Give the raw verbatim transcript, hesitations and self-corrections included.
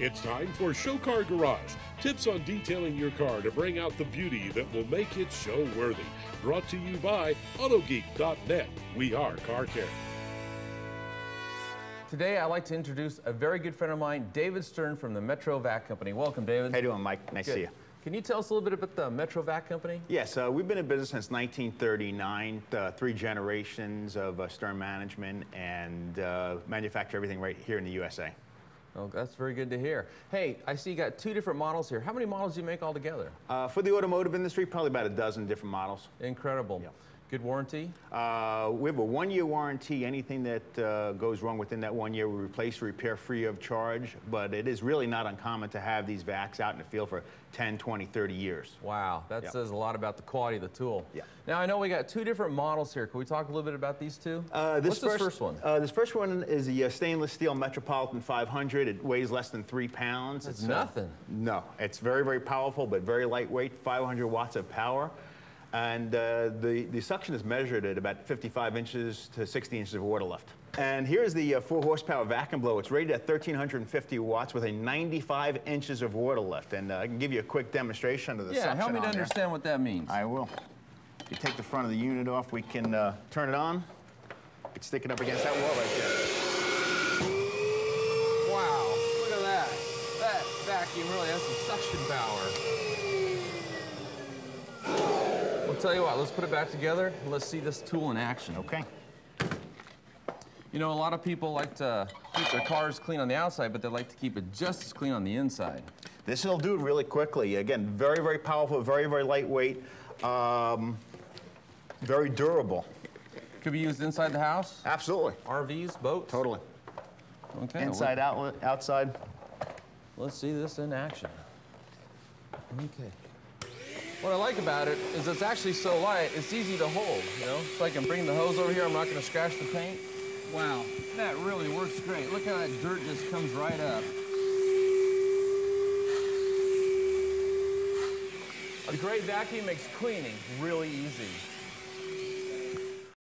It's time for Show Car Garage, tips on detailing your car to bring out the beauty that will make it show worthy. Brought to you by Auto Geek dot net. We are car care. Today, I'd like to introduce a very good friend of mine, David Stern from the Metro V A C Company. Welcome, David. How you doing, Mike? Nice good. to see you. Can you tell us a little bit about the Metro V A C Company? Yes, uh, we've been in business since nineteen thirty-nine, uh, three generations of uh, Stern management, and uh, manufacture everything right here in the U S A. Oh, that's very good to hear. Hey, I see you got two different models here. How many models do you make altogether? Uh, for the automotive industry, probably about a dozen different models. Incredible. Yeah. Good warranty? Uh, we have a one-year warranty. Anything that uh, goes wrong within that one year, we replace, repair free of charge. But it is really not uncommon to have these V A Cs out in the field for ten, twenty, thirty years. Wow, that yep. says a lot about the quality of the tool. Yeah. Now I know we got two different models here. Can we talk a little bit about these two? Uh, this What's first, this first one? Uh, this first one is the uh, stainless steel Metropolitan five hundred. It weighs less than three pounds. That's it's nothing. Uh, no, it's very, very powerful, but very lightweight. five hundred watts of power. And uh, the, the suction is measured at about fifty-five inches to sixty inches of water left. And here's the uh, four horsepower vacuum blow. It's rated at thirteen fifty watts with a ninety-five inches of water left. And uh, I can give you a quick demonstration of the yeah, suction. Yeah, help me to there. understand what that means. I will. If you take the front of the unit off, we can uh, turn it on. We can stick it up against that wall right there. Wow, look at that. That vacuum really has some suction power. Tell you what, let's put it back together and let's see this tool in action. Okay. You know, a lot of people like to keep their cars clean on the outside, but they like to keep it just as clean on the inside. This will do it really quickly. Again, very, very powerful, very, very lightweight, um, very durable. Could be used inside the house? Absolutely. R Vs, boats? Totally. Okay. Inside, outlet, outside. Let's see this in action. Okay. What I like about it is it's actually so light, it's easy to hold, you know? So I can bring the hose over here, I'm not gonna scratch the paint. Wow, that really works great. Look how that dirt just comes right up. A great vacuum makes cleaning really easy.